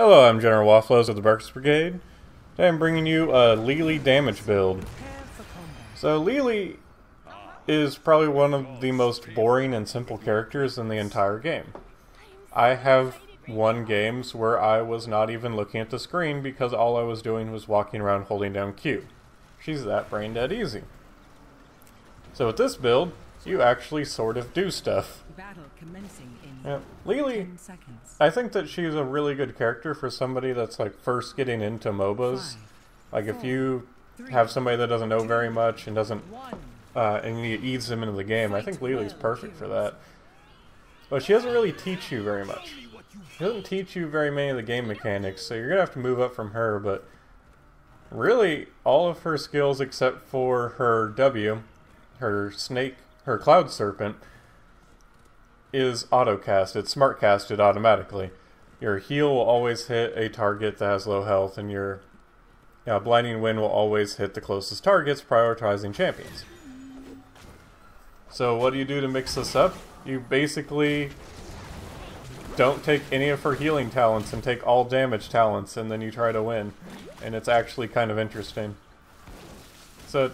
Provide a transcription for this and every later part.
Hello, I'm General Waffles of the Barkers Brigade. Today I'm bringing you a Lili damage build. So Lili is probably one of the most boring and simple characters in the entire game. I have won games where I was not even looking at the screen because all I was doing was walking around holding down Q. She's that brain dead easy. So with this build, you actually sort of do stuff. Yeah. Lili, I think that she's a really good character for somebody that's like first getting into MOBAs. Like if you have somebody that doesn't know very much and doesn't and you ease them into the game, I think Lili's perfect for that. But she doesn't really teach you very much. She doesn't teach you very many of the game mechanics, so you're gonna have to move up from her, but really all of her skills except for her W, her snake, her Cloud Serpent, is autocast. It's smart casted automatically. Your heal will always hit a target that has low health, and your Blinding Wind will always hit the closest targets, prioritizing champions. So what do you do to mix this up? You basically don't take any of her healing talents and take all damage talents, and then you try to win. And it's actually kind of interesting. So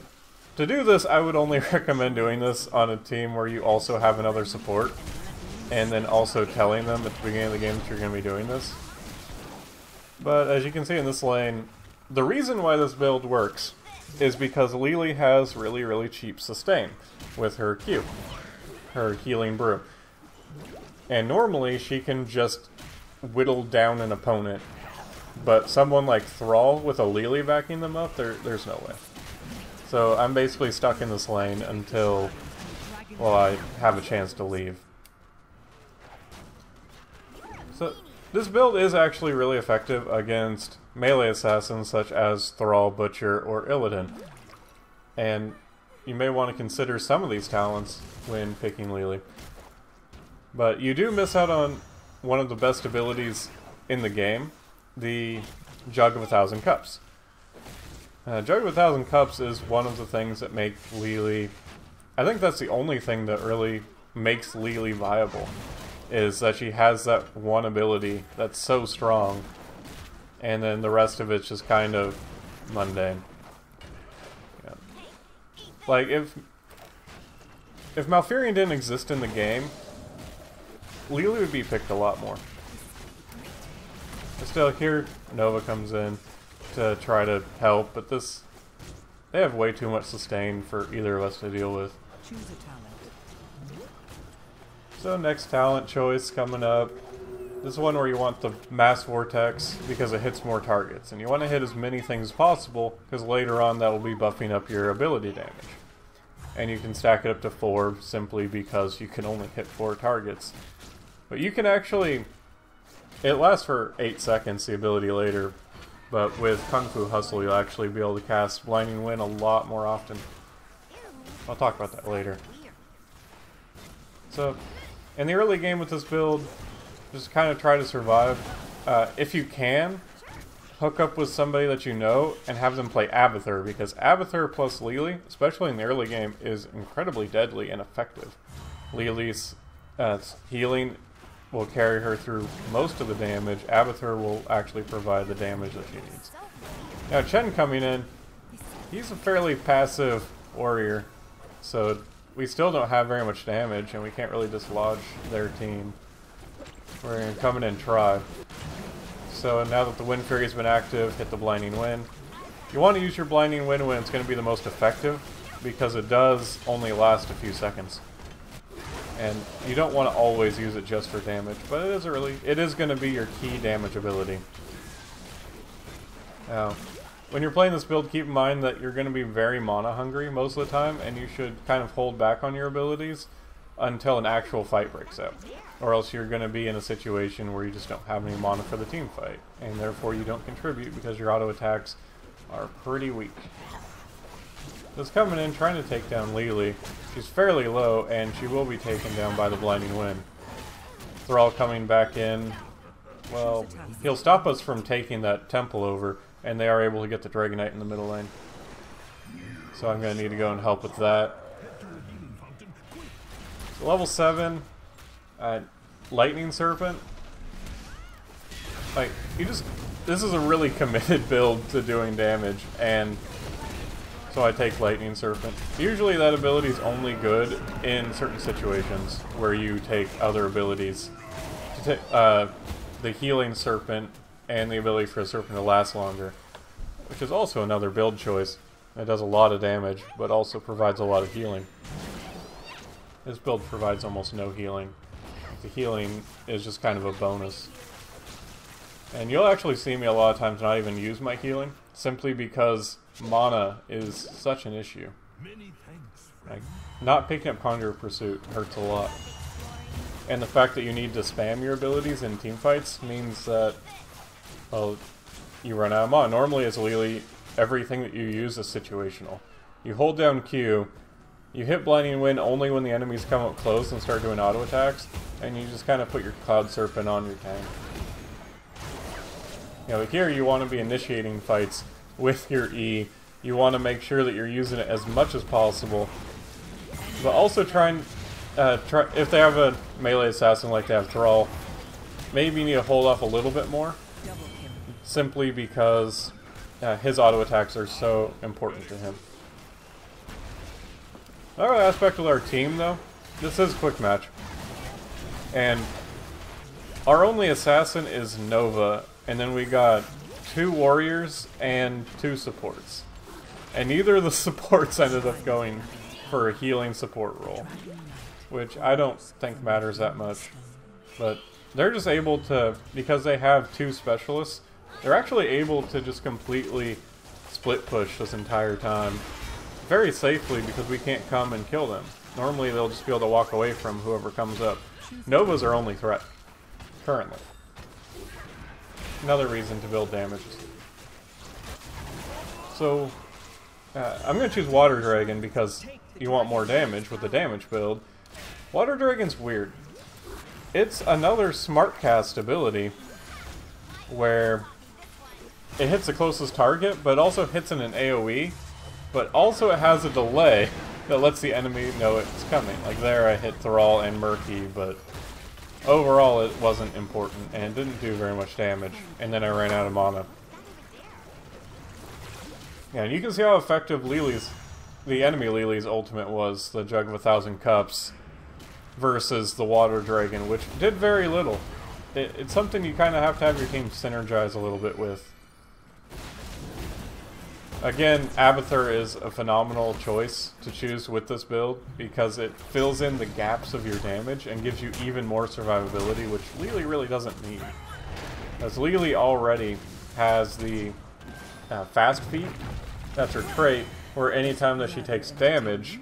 to do this, I would only recommend doing this on a team where you also have another support, and then also telling them at the beginning of the game that you're going to be doing this. But as you can see in this lane, the reason why this build works is because Lili has really cheap sustain with her Q, her healing brew. And normally she can just whittle down an opponent, but someone like Thrall with a Lili backing them up, there's no way. So I'm basically stuck in this lane until, well, I have a chance to leave. So this build is actually really effective against melee assassins such as Thrall, Butcher, or Illidan. And you may want to consider some of these talents when picking Lili. But you do miss out on one of the best abilities in the game, the Jug of a Thousand Cups. Jug of a Thousand Cups is one of the things that make Lili... I think that's the only thing that really makes Lili viable, is that she has that one ability that's so strong, and then the rest of it's just kind of mundane. Yeah. Like, if Malfurion didn't exist in the game, Lili would be picked a lot more. But still, here Nova comes in to try to help, but this, they have way too much sustain for either of us to deal with. Choose a talent. So next talent choice coming up, this is one where you want the mass vortex because it hits more targets, and you want to hit as many things as possible because later on that will be buffing up your ability damage, and you can stack it up to 4 simply because you can only hit 4 targets. But you can actually, it lasts for 8 seconds, the ability later. But with Kung Fu Hustle, you'll actually be able to cast Blinding Wind a lot more often. I'll talk about that later. So, in the early game with this build, just kind of try to survive. If you can, hook up with somebody that you know and have them play Abathur, because Abathur plus Lili, especially in the early game, is incredibly deadly and effective. Lili's healing will carry her through most of the damage. Abathur will actually provide the damage that she needs. Now Chen coming in, he's a fairly passive warrior, so we still don't have very much damage and we can't really dislodge their team. We're going to come in and try. So now that the Windfury has been active, hit the Blinding Wind. You want to use your Blinding Wind when it's going to be the most effective, because it does only last a few seconds. And you don't want to always use it just for damage, but it is going to be your key damage ability. Now, when you're playing this build, keep in mind that you're going to be very mana hungry most of the time, and you should kind of hold back on your abilities until an actual fight breaks out, or else you're going to be in a situation where you just don't have any mana for the team fight, and therefore you don't contribute because your auto attacks are pretty weak. That's coming in trying to take down Lili. She's fairly low and she will be taken down by the Blinding Wind. Thrall coming back in. Well, he'll stop us from taking that temple over, and they are able to get the Dragonite in the middle lane. So I'm going to need to go and help with that. So level 7, Lightning Serpent. Like, you just... This is a really committed build to doing damage, and... So I take Lightning Serpent. Usually that ability is only good in certain situations where you take other abilities. The Healing Serpent and the ability for a Serpent to last longer, which is also another build choice. It does a lot of damage, but also provides a lot of healing. This build provides almost no healing. The healing is just kind of a bonus. And you'll actually see me a lot of times not even use my healing, simply because mana is such an issue. Like, not picking up Conjurer's Pursuit hurts a lot. And the fact that you need to spam your abilities in teamfights means that, well, you run out of mana. Normally as Lili, everything that you use is situational. You hold down Q, you hit Blinding Wind only when the enemies come up close and start doing auto attacks, and you just kind of put your Cloud Serpent on your tank. You know, like here you want to be initiating fights with your E. You want to make sure that you're using it as much as possible, but also try if they have a melee assassin like they have Thrall, maybe you need to hold off a little bit more, simply because his auto attacks are so important to him. Another aspect with our team, though, this is quick match, and our only assassin is Nova, and then we got 2 warriors and 2 supports, and neither of the supports ended up going for a healing support role, which I don't think matters that much, but they're just able to, because they have 2 specialists, they're actually able to just completely split push this entire time. Very safely, because we can't come and kill them. Normally they'll just be able to walk away from whoever comes up. Nova's our only threat, currently. Another reason to build damage. So, I'm going to choose Water Dragon because you want more damage with the damage build. Water Dragon's weird. It's another smart cast ability where it hits the closest target, but also hits in an AoE, but also it has a delay that lets the enemy know it's coming. Like there I hit Thrall and Murky, but overall it wasn't important and didn't do very much damage, and then I ran out of mana. Yeah, and you can see how effective Lili's, the enemy Lili's ultimate was, the Jug of a Thousand Cups, versus the Water Dragon, which did very little. It's something you kind of have to have your team synergize a little bit with. Again, Abathur is a phenomenal choice to choose with this build because it fills in the gaps of your damage and gives you even more survivability, which Lili really doesn't need. As Lili already has the fast feat, that's her trait, where anytime that she takes damage,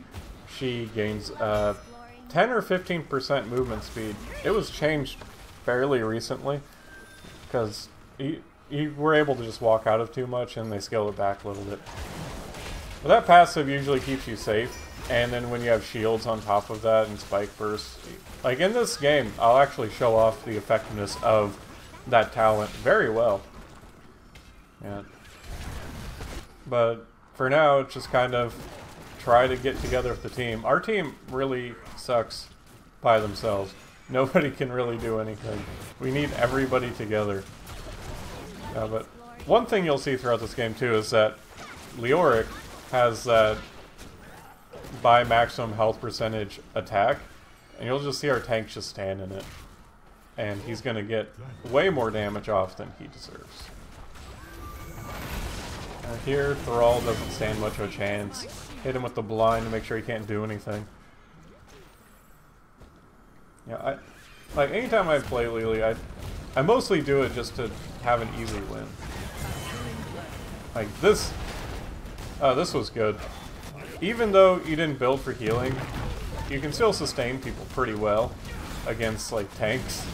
she gains 10 or 15% movement speed. It was changed fairly recently, because you were able to just walk out of too much and they scaled it back a little bit. But that passive usually keeps you safe, and then when you have shields on top of that and spike bursts, like in this game, I'll actually show off the effectiveness of that talent very well. Yeah. But for now, just kind of try to get together with the team. Our team really sucks by themselves. Nobody can really do anything. We need everybody together. But one thing you'll see throughout this game too is that Leoric has that by maximum health percentage attack, and you'll just see our tank just stand in it. And he's going to get way more damage off than he deserves. Now here, Thrall doesn't stand much of a chance. Hit him with the blind to make sure he can't do anything. Yeah, like anytime I play Lili, I mostly do it just to have an easy win. Like this, this was good. Even though you didn't build for healing, you can still sustain people pretty well against like tanks.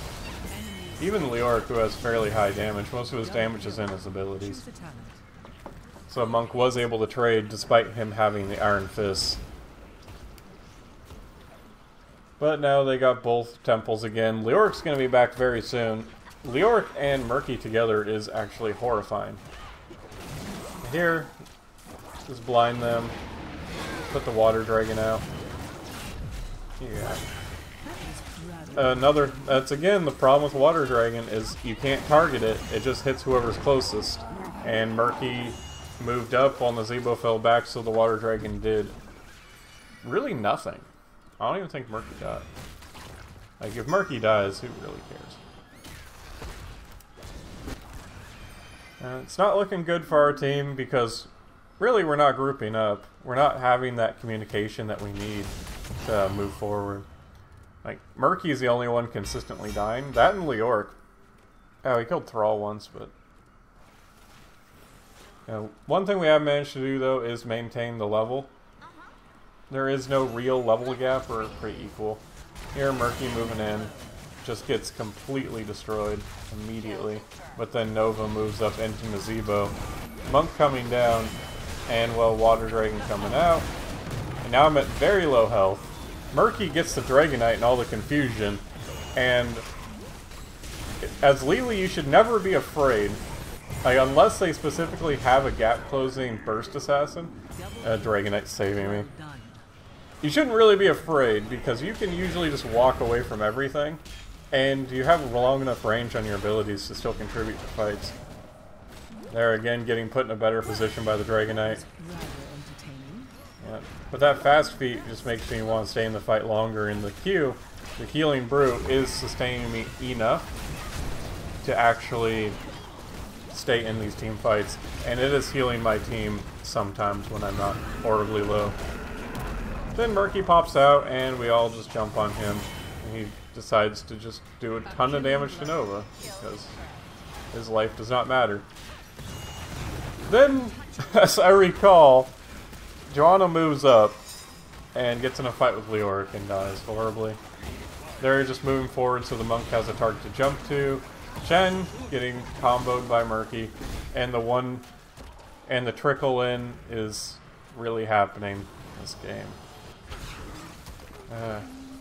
Even Leoric, who has fairly high damage, most of his damage is in his abilities. So Monk was able to trade despite him having the Iron Fist. But now they got both temples again. Leoric's going to be back very soon. Leoric and Murky together is actually horrifying. Here, just blind them. Put the Water Dragon out. Yeah. another... That's again the problem with Water Dragon, is you can't target it. It just hits whoever's closest. And Murky moved up while Nazeebo fell back, so the Water Dragon did really nothing. I don't even think Murky died. Like, if Murky dies, who really cares? It's not looking good for our team because really we're not grouping up. We're not having that communication that we need to move forward. Like, Murky's the only one consistently dying. That and Leoric. Oh, he killed Thrall once, but... You know, one thing we have managed to do, though, is maintain the level. There is no real level gap, or pretty equal. Here, Murky moving in. Just gets completely destroyed immediately. But then Nova moves up into Nazeebo. Monk coming down, and, well, Water Dragon coming out. And now I'm at very low health. Murky gets the Dragonite and all the confusion, and as Lili, you should never be afraid, like, unless they specifically have a gap-closing burst assassin. Dragonite's saving me. You shouldn't really be afraid, because you can usually just walk away from everything, and you have long enough range on your abilities to still contribute to fights. There again, getting put in a better position by the Dragonite. Yeah. But that fast feat just makes me want to stay in the fight longer in the queue. The Healing Brew is sustaining me enough to actually stay in these team fights, and it is healing my team sometimes when I'm not horribly low. Then Murky pops out and we all just jump on him, and he decides to just do a ton of damage to Nova because his life does not matter. Then, as I recall, Joanna moves up and gets in a fight with Leoric and dies horribly. They're just moving forward, so the monk has a target to jump to. Chen getting comboed by Murky, and the trickle in is really happening in this game.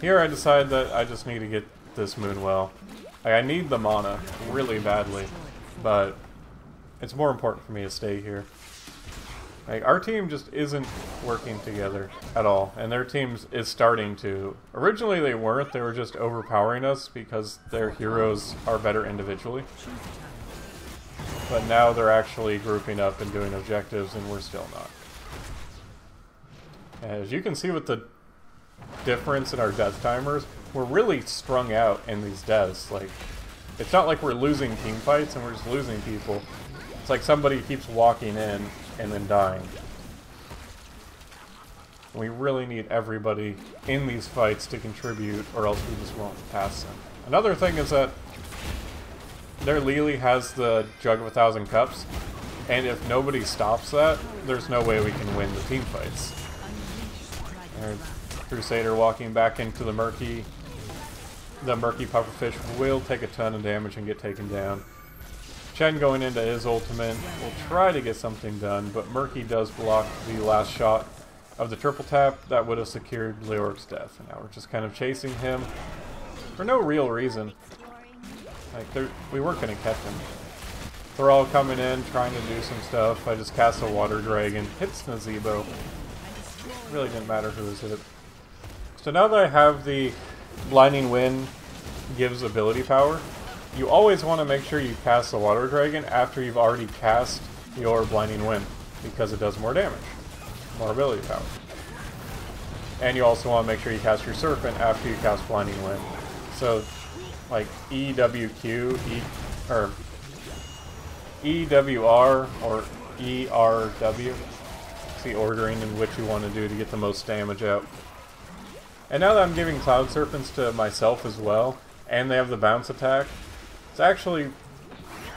Here I decide that I just need to get this moonwell. Like, I need the mana really badly, but it's more important for me to stay here. Like, our team just isn't working together at all, and their team is starting to. Originally they weren't, they were just overpowering us because their heroes are better individually. But now they're actually grouping up and doing objectives, and we're still not. As you can see with the difference in our death timers, we're really strung out in these deaths. Like, it's not like we're losing team fights and we're just losing people. It's like somebody keeps walking in and then dying. We really need everybody in these fights to contribute, or else we just won't pass them. Another thing is that their Lili has the Jug of a Thousand Cups, and if nobody stops that, there's no way we can win the team fights. Crusader walking back into the Murky. The Murky pufferfish will take a ton of damage and get taken down. Chen going into his ultimate will try to get something done, but Murky does block the last shot of the triple tap that would have secured Leoric's death. And now we're just kind of chasing him for no real reason. Like, we weren't going to catch him. They're all coming in, trying to do some stuff. I just cast a Water Dragon, hits Nazeebo. Really didn't matter who was hit it. So now that I have the Blinding Wind gives ability power, you always want to make sure you cast the Water Dragon after you've already cast your Blinding Wind, because it does more damage, more ability power. And you also want to make sure you cast your Serpent after you cast Blinding Wind. So, like, EWR, or ERW, it's the ordering in which you want to do to get the most damage out. And now that I'm giving Cloud Serpents to myself as well, and they have the bounce attack, it's actually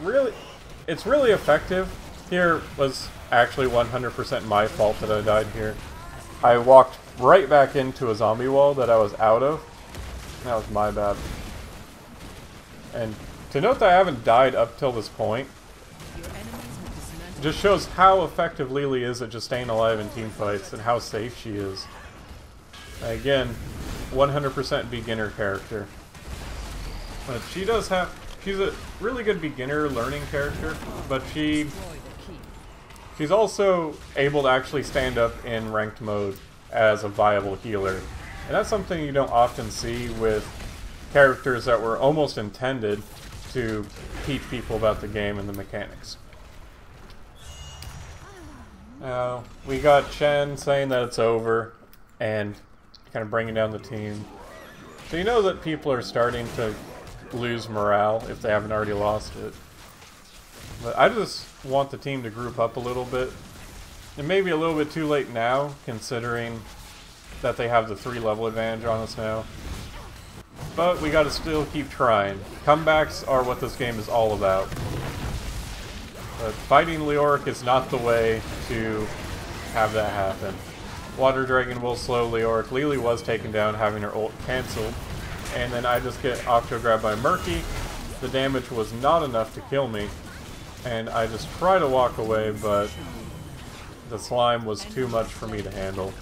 really, it's really effective. Here was actually 100% my fault that I died here. I walked right back into a zombie wall that I was out of. That was my bad. And to note that I haven't died up till this point, it just shows how effective Lili is at just staying alive in team fights and how safe she is. Again, 100% beginner character. But she does have... She's a really good beginner learning character, but she's also able to actually stand up in ranked mode as a viable healer. And that's something you don't often see with characters that were almost intended to teach people about the game and the mechanics. We got Chen saying that it's over and kind of bringing down the team. So you know that people are starting to lose morale if they haven't already lost it. But I just want the team to group up a little bit. It may be a little bit too late now, considering that they have the 3-level advantage on us now. But we gotta still keep trying. Comebacks are what this game is all about. But fighting Leoric is not the way to have that happen. Water Dragon will slow Leoric. Lili was taken down, having her ult cancelled. And then I just get octo grabbed by Murky. The damage was not enough to kill me. And I just try to walk away, but the slime was too much for me to handle.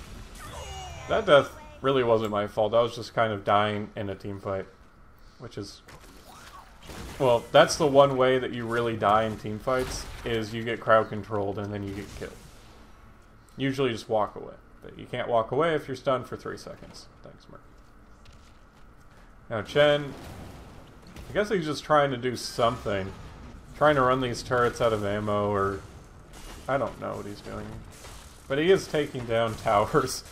That death really wasn't my fault. I was just kind of dying in a team fight, which is, well, that's the one way that you really die in team fights, is you get crowd controlled and then you get killed. Usually you just walk away, but you can't walk away if you're stunned for 3 seconds. Thanks, Murky. Now Chen, I guess he's just trying to do something, trying to run these turrets out of ammo, or I don't know what he's doing, but he is taking down towers,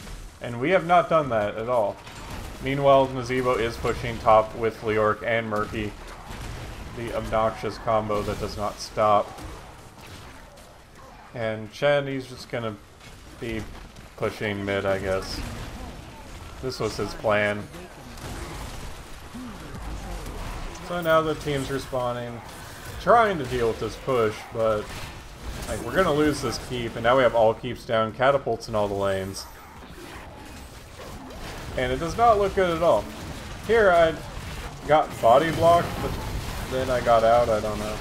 and we have not done that at all. Meanwhile, Nazeebo is pushing top with Leoric and Murky, the obnoxious combo that does not stop. And Chen, he's just gonna be pushing mid, I guess. This was his plan. So now the team's responding, trying to deal with this push, but like, we're gonna lose this keep, and now we have all keeps down, catapults in all the lanes. And it does not look good at all. Here I got body blocked, but then I got out, I don't know.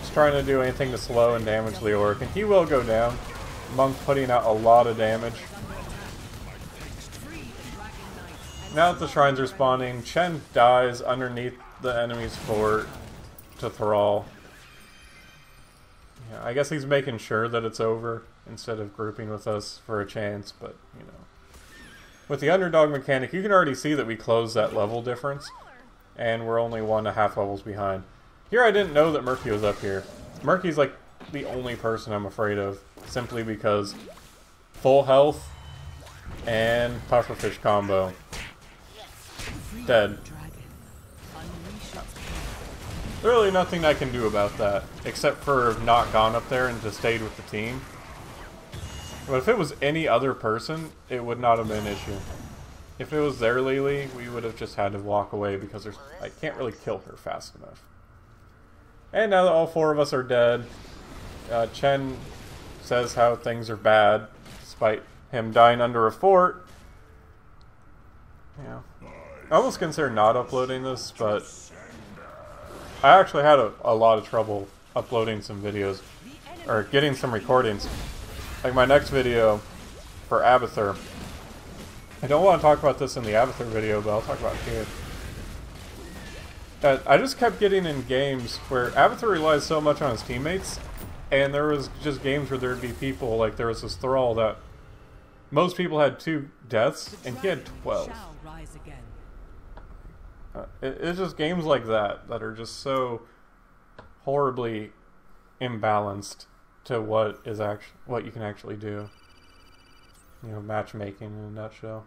Just trying to do anything to slow and damage Leoric, and he will go down. Monk putting out a lot of damage. Now that the shrines are spawning, Chen dies underneath the enemy's fort to Thrall. Yeah, I guess he's making sure that it's over instead of grouping with us for a chance, but you know. With the underdog mechanic, you can already see that we closed that level difference, and we're only 1.5 levels behind. Here I didn't know that Murky was up here. Murky's like the only person I'm afraid of, simply because full health and pufferfish combo. Dead. Really nothing I can do about that, except for not gone up there and just stayed with the team. But if it was any other person, it would not have been an issue. If it was their Lili, we would have just had to walk away because there's, I can't really kill her fast enough. And now that all four of us are dead, Chen says how things are bad, despite him dying under a fort. Yeah. I almost consider not uploading this, but I actually had a lot of trouble uploading some videos, or getting some recordings. Like my next video for Abathur. I don't want to talk about this in the Abathur video, but I'll talk about it here. I just kept getting in games where Abathur relies so much on his teammates, and there was just games where there'd be people, like there was this Thrall that most people had 2 deaths, and he had 12. It's just games like that that are just so horribly imbalanced to what is what you can actually do. You know, matchmaking in a nutshell.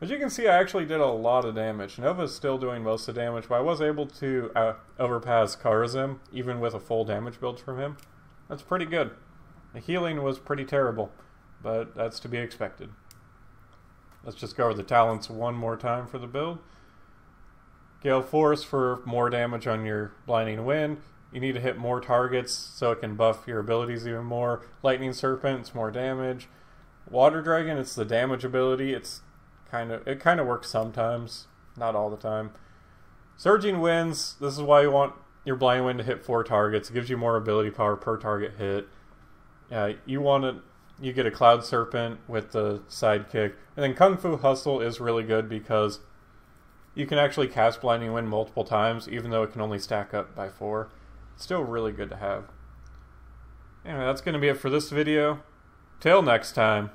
As you can see, I actually did a lot of damage. Nova's still doing most of the damage, but I was able to overpass Karazim, even with a full damage build from him. That's pretty good. The healing was pretty terrible, but that's to be expected. Let's just go over the talents one more time for the build. Gale Force for more damage on your Blinding Wind. You need to hit more targets so it can buff your abilities even more. Lightning Serpent, it's more damage. Water Dragon, it's the damage ability. It's kind of works sometimes, not all the time. Surging Winds, this is why you want your Blind Wind to hit 4 targets. It gives you more ability power per target hit. You get a Cloud Serpent with the sidekick. And then Kung Fu Hustle is really good because you can actually cast Blinding Wind multiple times, even though it can only stack up by 4. Still really good to have. Anyway, that's going to be it for this video. Till next time.